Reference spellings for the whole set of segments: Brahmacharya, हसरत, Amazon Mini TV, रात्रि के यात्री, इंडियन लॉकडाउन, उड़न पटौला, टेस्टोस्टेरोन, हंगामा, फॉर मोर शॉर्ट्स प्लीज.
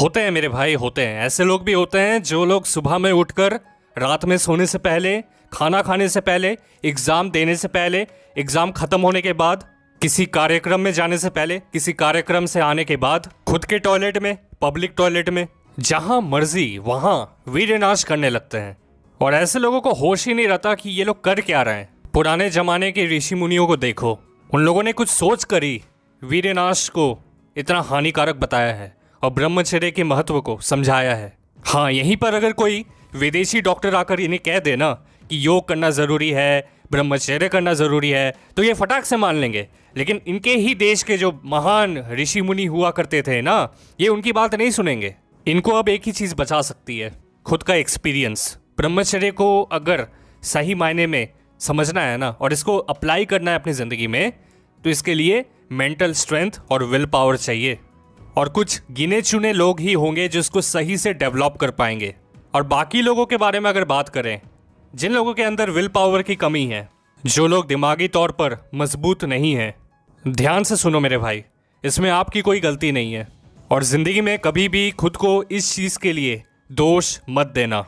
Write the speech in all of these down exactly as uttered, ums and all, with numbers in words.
होते हैं मेरे भाई, होते हैं। ऐसे लोग भी होते हैं जो लोग सुबह में उठकर रात में सोने से पहले, खाना खाने से पहले, एग्ज़ाम देने से पहले, एग्ज़ाम ख़त्म होने के बाद, किसी कार्यक्रम में जाने से पहले, किसी कार्यक्रम से आने के बाद, खुद के टॉयलेट में, पब्लिक टॉयलेट में, जहाँ मर्जी वहाँ वीरनाश करने लगते हैं। और ऐसे लोगों को होश ही नहीं रहता कि ये लोग कर क्या रहे हैं। पुराने ज़माने के ऋषि मुनियों को देखो, उन लोगों ने कुछ सोच करी वीरनाश को इतना हानिकारक बताया है और ब्रह्मचर्य के महत्व को समझाया है। हाँ, यहीं पर अगर कोई विदेशी डॉक्टर आकर इन्हें कह देना कि योग करना ज़रूरी है, ब्रह्मचर्य करना ज़रूरी है, तो ये फटाक से मान लेंगे। लेकिन इनके ही देश के जो महान ऋषि मुनि हुआ करते थे ना, ये उनकी बात नहीं सुनेंगे। इनको अब एक ही चीज़ बचा सकती है, खुद का एक्सपीरियंस। ब्रह्मचर्य को अगर सही मायने में समझना है ना और इसको अप्लाई करना है अपनी ज़िंदगी में, तो इसके लिए मेंटल स्ट्रेंथ और विल पावर चाहिए। और कुछ गिने चुने लोग ही होंगे जो इसको सही से डेवलप कर पाएंगे। और बाकी लोगों के बारे में अगर बात करें, जिन लोगों के अंदर विल पावर की कमी है, जो लोग दिमागी तौर पर मजबूत नहीं हैं, ध्यान से सुनो मेरे भाई, इसमें आपकी कोई गलती नहीं है। और ज़िंदगी में कभी भी खुद को इस चीज़ के लिए दोष मत देना।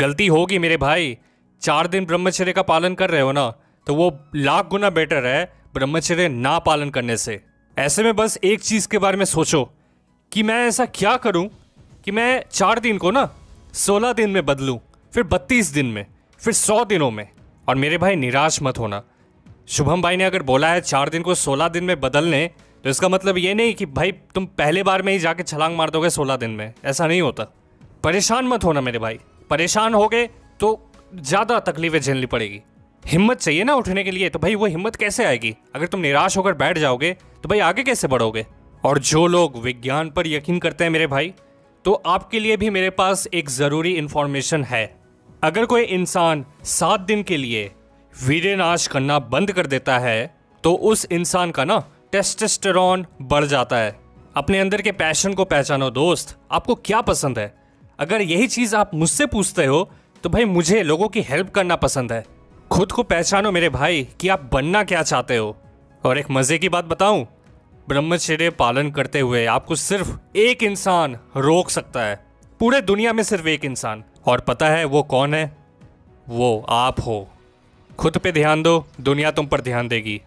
गलती होगी मेरे भाई, चार दिन ब्रह्मचर्य का पालन कर रहे हो ना, तो वो लाख गुना बेटर है ब्रह्मचर्य ना पालन करने से। ऐसे में बस एक चीज़ के बारे में सोचो कि मैं ऐसा क्या करूं कि मैं चार दिन को ना सोलह दिन में बदलूं, फिर बत्तीस दिन में, फिर सौ दिनों में। और मेरे भाई निराश मत होना। शुभम भाई ने अगर बोला है चार दिन को सोलह दिन में बदलने, तो इसका मतलब ये नहीं कि भाई तुम पहले बार में ही जाके छलांग मार दोगे सोलह दिन में। ऐसा नहीं होता। परेशान मत होना मेरे भाई, परेशान हो गए तो ज़्यादा तकलीफें झेलनी पड़ेगी। हिम्मत चाहिए ना उठने के लिए, तो भाई वो हिम्मत कैसे आएगी? अगर तुम निराश होकर बैठ जाओगे तो भाई आगे कैसे बढ़ोगे? और जो लोग विज्ञान पर यकीन करते हैं मेरे भाई, तो आपके लिए भी मेरे पास एक ज़रूरी इन्फॉर्मेशन है। अगर कोई इंसान सात दिन के लिए वीर्यनाश करना बंद कर देता है, तो उस इंसान का ना टेस्टोस्टेरोन बढ़ जाता है। अपने अंदर के पैशन को पहचानो दोस्त, आपको क्या पसंद है। अगर यही चीज़ आप मुझसे पूछते हो, तो भाई मुझे लोगों की हेल्प करना पसंद है। खुद को पहचानो मेरे भाई कि आप बनना क्या चाहते हो। और एक मज़े की बात बताऊं, ब्रह्मचर्य पालन करते हुए आपको सिर्फ एक इंसान रोक सकता है, पूरे दुनिया में सिर्फ एक इंसान। और पता है वो कौन है? वो आप हो। खुद पे ध्यान दो, दुनिया तुम पर ध्यान देगी।